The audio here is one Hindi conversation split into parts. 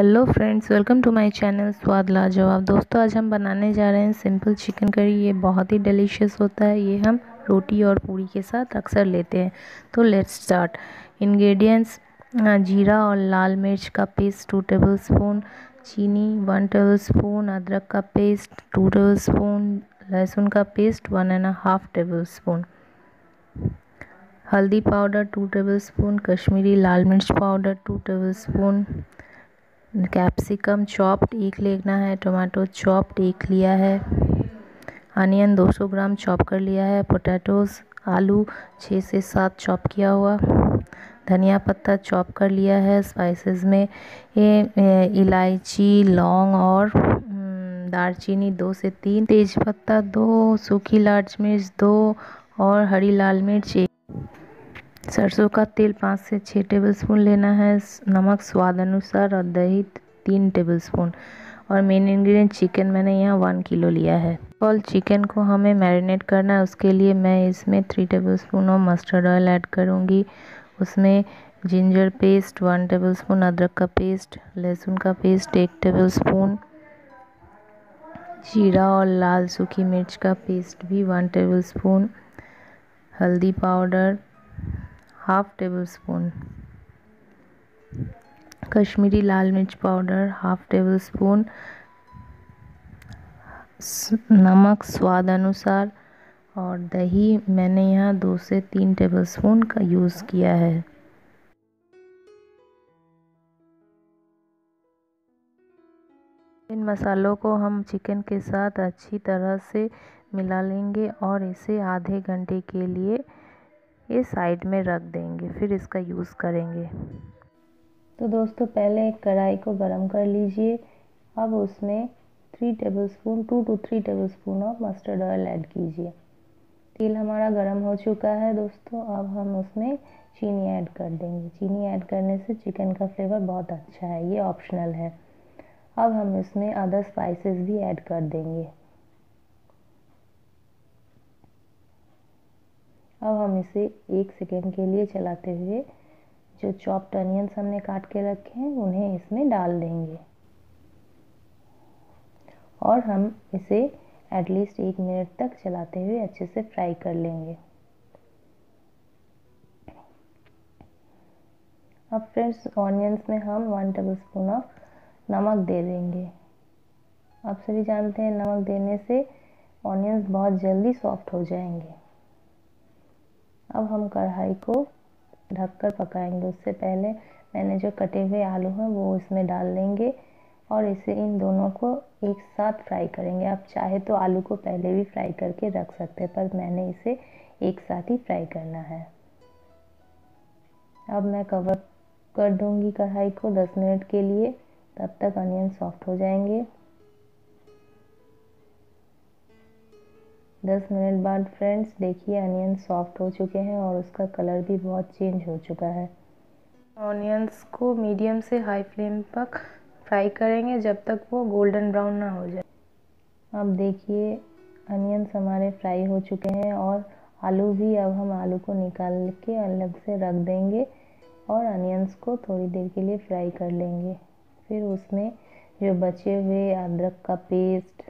Hello friends, welcome to my channel Swad Lajawab. दोस्तों, आज हम बनाने जा रहे हैं सिंपल चिकन करी। ये बहुत ही डिलीशियस होता है। ये हम रोटी और पूरी के साथ अक्सर लेते हैं। तो लेट्स स्टार्ट। इंग्रेडिएंट्स: जीरा और लाल मिर्च का पेस्ट 2 टेबलस्पून, चीनी 1 टेबलस्पून, अदरक का पेस्ट 2 टेबलस्पून, लहसुन का पेस्ट 1.5 टेबलस्पून, हल्दी पाउडर 2 टेबलस्पून, कश्मीरी लाल मिर्च पाउडर 2 टेबलस्पून, कैप्सिकम चॉप्ड 1 लेना है, टोमेटो चॉप्ड 1 लिया है, अनियन 200 ग्राम चॉप कर लिया है, पोटैटोस आलू 6 से 7 चॉप किया हुआ, धनिया पत्ता चॉप कर लिया है। स्पाइसेस में ये इलायची, लौंग और दालचीनी 2 से 3, तेज़पत्ता 2, सूखी लाल मिर्च 2 और हरी लाल मिर्च 1, सरसों का तेल 5 से 6 टेबलस्पून लेना है, नमक स्वाद अनुसार और दही 3 टेबलस्पून। और मेन इंग्रेडिएंट चिकन मैंने यहाँ 1 किलो लिया है। और चिकन को हमें मैरिनेट करना है। उसके लिए मैं इसमें 3 टेबलस्पून और मस्टर्ड ऑयल ऐड करूँगी। उसमें जिंजर पेस्ट 1 टेबलस्पून, अदरक का पेस्ट, लहसुन का पेस्ट 1 टेबलस्पून, जीरा और लाल सूखी मिर्च का पेस्ट भी 1 टेबलस्पून, हल्दी पाउडर 1/2 टेबलस्पून, कश्मीरी लाल मिर्च पाउडर 1/2 टेबलस्पून, नमक स्वाद अनुसार और दही मैंने यहाँ 2 से 3 टेबलस्पून का यूज़ किया है। इन मसालों को हम चिकन के साथ अच्छी तरह से मिला लेंगे और इसे आधे घंटे के लिए ये साइड में रख देंगे, फिर इसका यूज़ करेंगे। तो दोस्तों, पहले एक कढ़ाई को गरम कर लीजिए। अब उसमें 3 टेबलस्पून 2 से 3 tablespoon of mustard oil add कीजिए। तेल हमारा गरम हो चुका है दोस्तों। अब हम उसमें चीनी ऐड कर देंगे। चीनी ऐड करने से चिकन का फ्लेवर बहुत अच्छा है। ये ऑप्शनल है। अब हम इसमें अदर स्पाइसेस भी ऐड कर देंगे। अब हम इसे 1 सेकेंड के लिए चलाते हुए जो चॉप्ड अनियंस हमने काट के रखे हैं उन्हें इसमें डाल देंगे और हम इसे एटलीस्ट 1 मिनट तक चलाते हुए अच्छे से फ्राई कर लेंगे। अब फ्रेंड्स, ऑनियंस में हम 1 टेबलस्पून ऑफ नमक दे देंगे। आप सभी जानते हैं नमक देने से ऑनियंस बहुत जल्दी सॉफ्ट हो जाएंगे। अब हम कढ़ाई को ढककर पकाएंगे। उससे पहले मैंने जो कटे हुए आलू हैं वो इसमें डाल देंगे और इसे इन दोनों को एक साथ फ्राई करेंगे। आप चाहे तो आलू को पहले भी फ्राई करके रख सकते हैं, पर मैंने इसे एक साथ ही फ्राई करना है। अब मैं कवर कर दूंगी कढ़ाई को 10 मिनट के लिए। तब तक अनियन सॉफ्ट हो जाएंगे। 10 मिनट बाद फ्रेंड्स देखिए अनियन सॉफ्ट हो चुके हैं और उसका कलर भी बहुत चेंज हो चुका है। ऑनियंस को मीडियम से हाई फ्लेम पर फ्राई करेंगे जब तक वो गोल्डन ब्राउन ना हो जाए। अब देखिए अनियंस हमारे फ्राई हो चुके हैं और आलू भी। अब हम आलू को निकाल के अलग से रख देंगे और अनियंस को थोड़ी देर के लिए फ्राई कर लेंगे। फिर उसमें जो बचे हुए अदरक का पेस्ट,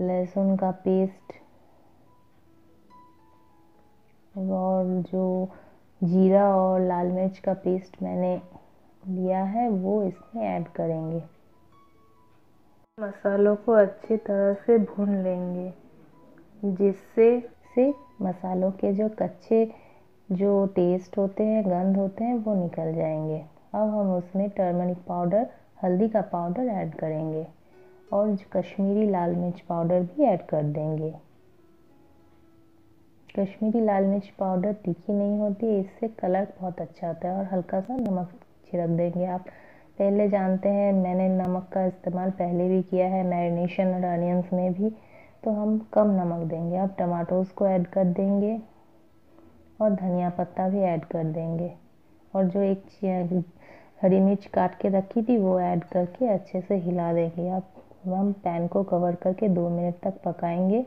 लहसुन का पेस्ट और जो जीरा और लाल मिर्च का पेस्ट मैंने लिया है वो इसमें ऐड करेंगे। मसालों को अच्छी तरह से भून लेंगे जिससे से मसालों के जो कच्चे जो टेस्ट होते हैं, गंध होते हैं, वो निकल जाएंगे। अब हम उसमें टर्मरिक पाउडर, हल्दी का पाउडर ऐड करेंगे और कश्मीरी लाल मिर्च पाउडर भी ऐड कर देंगे। कश्मीरी लाल मिर्च पाउडर तीखी नहीं होती, इससे कलर बहुत अच्छा आता है। और हल्का सा नमक छिड़क देंगे। आप पहले जानते हैं मैंने नमक का इस्तेमाल पहले भी किया है मैरिनेशन और अनियंस में भी, तो हम कम नमक देंगे। आप टमाटोज़ को ऐड कर देंगे और धनिया पत्ता भी ऐड कर देंगे और जो एक हरी मिर्च काट के रखी थी वो ऐड करके अच्छे से हिला देंगे। अब हम पैन को कवर करके 2 मिनट तक पकाएंगे।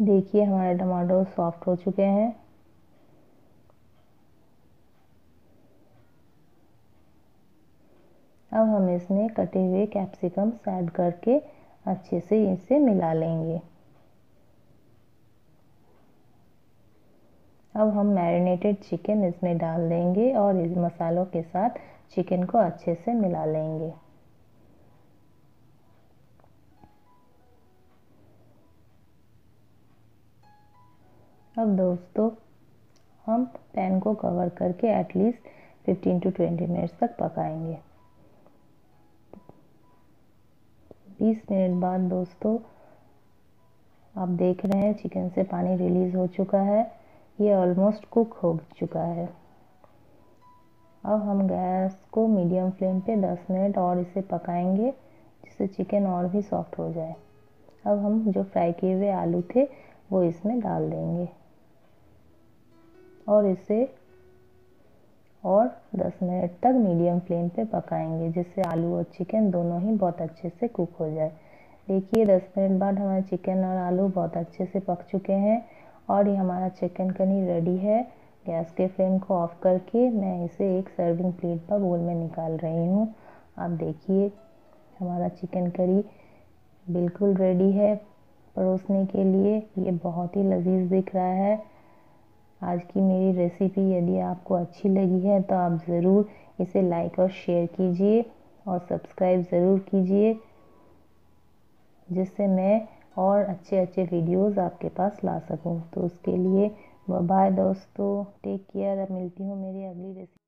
देखिए हमारे टमाटर सॉफ्ट हो चुके हैं। अब हम इसमें कटे हुए कैप्सिकम्स ऐड करके अच्छे से इसे मिला लेंगे। अब हम मैरिनेटेड चिकन इसमें डाल देंगे और इस मसालों के साथ चिकन को अच्छे से मिला लेंगे। अब दोस्तों हम पैन को कवर करके एटलीस्ट 15 से 20 मिनट्स तक पकाएंगे। 20 मिनट बाद दोस्तों आप देख रहे हैं चिकन से पानी रिलीज़ हो चुका है, ये ऑलमोस्ट कुक हो चुका है। अब हम गैस को मीडियम फ्लेम पे 10 मिनट और इसे पकाएंगे जिससे चिकन और भी सॉफ्ट हो जाए। अब हम जो फ्राई किए हुए आलू थे वो इसमें डाल देंगे और इसे और 10 मिनट तक मीडियम फ्लेम पे पकाएंगे जिससे आलू और चिकन दोनों ही बहुत अच्छे से कुक हो जाए। देखिए 10 मिनट बाद हमारा चिकन और आलू बहुत अच्छे से पक चुके हैं और ये हमारा चिकन करी रेडी है। गैस के फ्लेम को ऑफ करके मैं इसे एक सर्विंग प्लेट पर बोल में निकाल रही हूँ। आप देखिए हमारा चिकन करी बिल्कुल रेडी है परोसने के लिए। ये बहुत ही लजीज दिख रहा है। आज की मेरी रेसिपी यदि आपको अच्छी लगी है तो आप ज़रूर इसे लाइक और शेयर कीजिए और सब्सक्राइब ज़रूर कीजिए जिससे मैं और अच्छे अच्छे वीडियोस आपके पास ला सकूँ। तो उसके लिए बाय दोस्तों, टेक केयर। अब मिलती हूँ मेरी अगली रेसिपी।